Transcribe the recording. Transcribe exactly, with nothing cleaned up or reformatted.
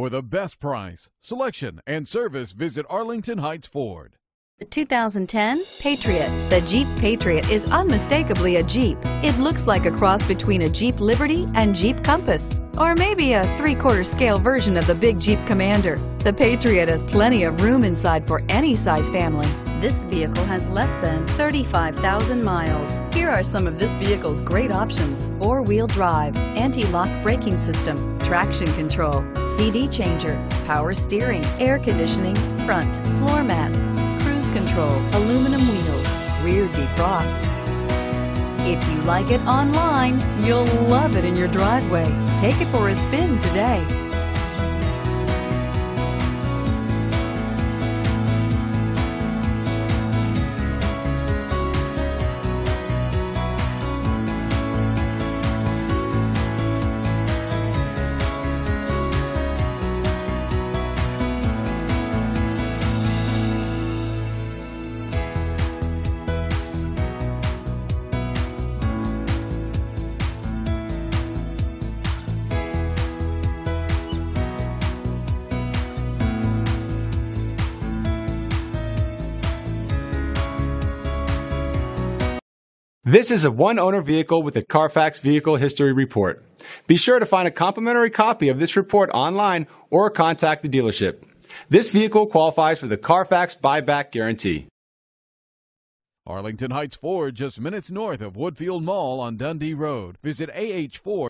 For the best price, selection, and service, visit Arlington Heights Ford. The two thousand ten Patriot. The Jeep Patriot is unmistakably a Jeep. It looks like a cross between a Jeep Liberty and Jeep Compass, or maybe a three-quarter scale version of the big Jeep Commander. The Patriot has plenty of room inside for any size family. This vehicle has less than thirty-five thousand miles. Here are some of this vehicle's great options: four-wheel drive, anti-lock braking system, traction control, C D changer, power steering, air conditioning, front floor mats, control, aluminum wheels, rear defrost. If you like it online, you'll love it in your driveway. Take it for a spin today. This is a one-owner vehicle with a Carfax Vehicle History Report. Be sure to find a complimentary copy of this report online or contact the dealership. This vehicle qualifies for the Carfax Buyback Guarantee. Arlington Heights Ford, just minutes north of Woodfield Mall on Dundee Road. Visit A H four.